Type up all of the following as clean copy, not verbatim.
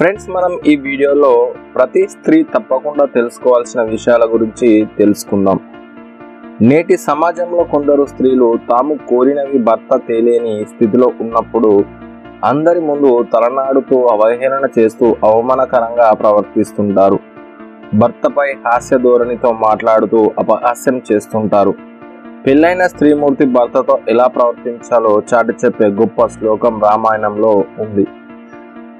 Friends, మనం ఈ వీడియోలో ప్రతి స్త్రీ తప్పకుండా తెలుసుకోవాల్సిన విషయాల గురించి తెలుసుకుందాం. నేటి సమాజంలో కొందరు స్త్రీలు తాము కోరినవి భర్త తేలేని స్థితిలో ఉన్నప్పుడు అందరి ముందు తలనాడుతూ అవహేళన చేస్తూ అవమానకరంగా ప్రవర్తిస్తుంటారు. భర్తపై హాస్య ధోరణితో మాట్లాడుతూ అపహాస్యం చేస్తుంటారు. పెళ్ళైన స్త్రీమూర్తి భర్తతో ఎలా ప్రవర్తించాలో చాటి చెప్పే గొప్ప శ్లోకం రామాయణంలో ఉంది.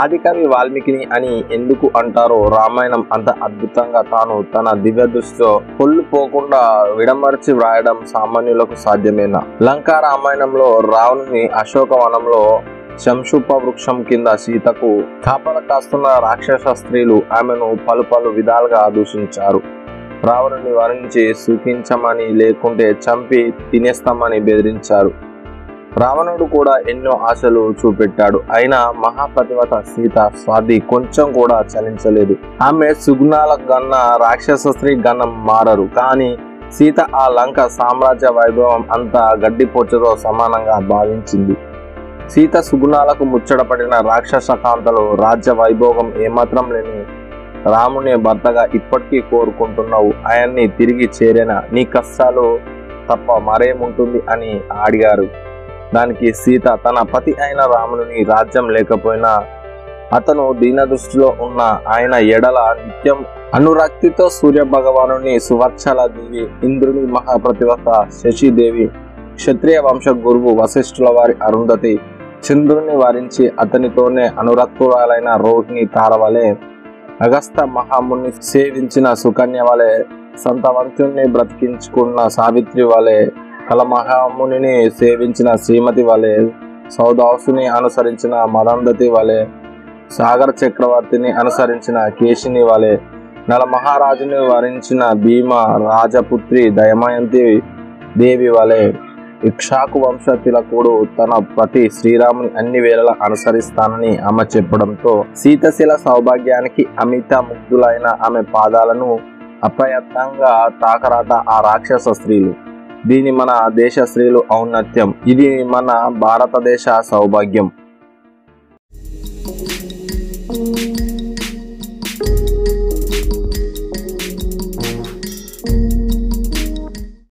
ఆదికవి వాల్మీకిని అని ఎందుకు అంటారో రామాయణం అంత అద్భుతంగా తాను తన దివ్య దృష్టితో పొల్లు పోకుండా విడమర్చి వ్రాయడం సామాన్యులకు సాధ్యమేనా? లంకా రామాయణంలో రావణుని అశోకవనంలో శంశుప వృక్షం కింద సీతకు కాపలా కాస్తున్న రాక్షస స్త్రీలు ఆమెను పలు విధాలుగా దూషించారు. రావణుని వరించి సుఖించమని, లేకుంటే చంపి తినేస్తామని బెదిరించారు. రావణుడు కూడా ఎన్నో ఆశలు చూపెట్టాడు. అయినా మహాపతివ్రత సీత స్వాతి కొంచెం కూడా చలించలేదు. ఆమె సుగుణాల గన్న రాక్షస స్త్రీ గణం మారరు. కానీ సీత ఆ లంక సామ్రాజ్య వైభవం అంతా గడ్డిపోచతో సమానంగా భావించింది. సీత సుగుణాలకు ముచ్చటపడిన రాక్షస కాంతలు రాజ్య వైభోగం ఏమాత్రం లేని రామునే భర్తగా ఇప్పటికీ కోరుకుంటున్నావు, ఆయన్ని తిరిగి చేరేనా, నీ కష్టాలు తప్ప మరేముంటుంది అని అడిగారు. దానికి సీత తన పతి అయిన రాముని రాజ్యం లేకపోయినా అతను దీన దృష్టిలో ఉన్న ఆయన ఎడల నిత్యం అనురక్తితో సూర్య భగవాను సువర్చలాదేవి, ఇంద్రుని మహాప్రతివత శశిదేవి, క్షత్రియ వంశ గురువు వశిష్ఠుల వారి అరుంధతి, చంద్రుని వారించి అతనితోనే అనురక్తురాలైన రోహిణి తారవలే, అగస్త మహాముని సేవించిన సుకన్య వలె, సంతవంతుణ్ణి బ్రతికించుకున్న సావిత్రి వలె, కలమహాముని సేవించిన శ్రీమతి వలె, సౌదాసుని అనుసరించిన మనందతి వలె, సాగర చక్రవర్తిని అనుసరించిన కేశిని వలె, నలమహారాజుని వరించిన భీమ రాజపుత్రి దమయంతి దేవి వలె, ఇక్షాకు వంశ తిలకుడు తన ప్రతి శ్రీరాముని అన్ని వేళలా అనుసరిస్తానని ఆమె చెప్పడంతో సీతశీల సౌభాగ్యానికి అమిత ముగ్ధులైన ఆమె పాదాలను అప్రయత్నంగా తాకరాట ఆ రాక్షస స్త్రీలు. దీని మన దేశ స్త్రీలు ఔన్నత్యం, ఇది మన భారతదేశ సౌభాగ్యం.